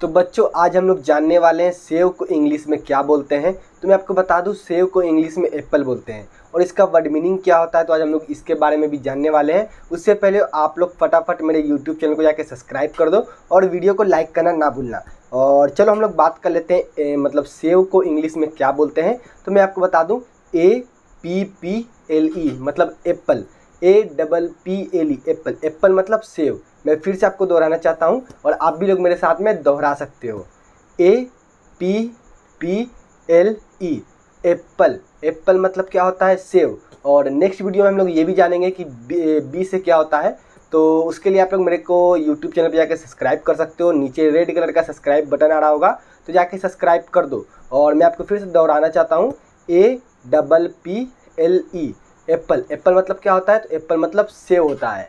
तो बच्चों आज हम लोग जानने वाले हैं सेब को इंग्लिश में क्या बोलते हैं। तो मैं आपको बता दूं सेब को इंग्लिश में एप्पल बोलते हैं और इसका वर्ड मीनिंग क्या होता है, तो आज हम लोग इसके बारे में भी जानने वाले हैं। उससे पहले आप लोग फटाफट मेरे यूट्यूब चैनल को जाके सब्सक्राइब कर दो और वीडियो को लाइक करना ना भूलना। और चलो हम लोग बात कर लेते हैं मतलब सेब को इंग्लिश में क्या बोलते हैं। तो मैं आपको बता दूँ APPLE मतलब एप्पल, APPLE एप्पल, एप्पल मतलब सेब। मैं फिर से आपको दोहराना चाहता हूँ और आप भी लोग मेरे साथ में दोहरा सकते हो, APPLE एप्पल। एप्पल मतलब क्या होता है सेब। और नेक्स्ट वीडियो में हम लोग ये भी जानेंगे कि बी से क्या होता है, तो उसके लिए आप लोग मेरे को यूट्यूब चैनल पर जाकर सब्सक्राइब कर सकते हो। नीचे रेड कलर का सब्सक्राइब बटन आ रहा होगा तो जाके सब्सक्राइब कर दो। और मैं आपको फिर से दोहराना चाहता हूँ APPLE एप्पल। एप्पल मतलब क्या होता है, तो एप्पल मतलब सेब होता है।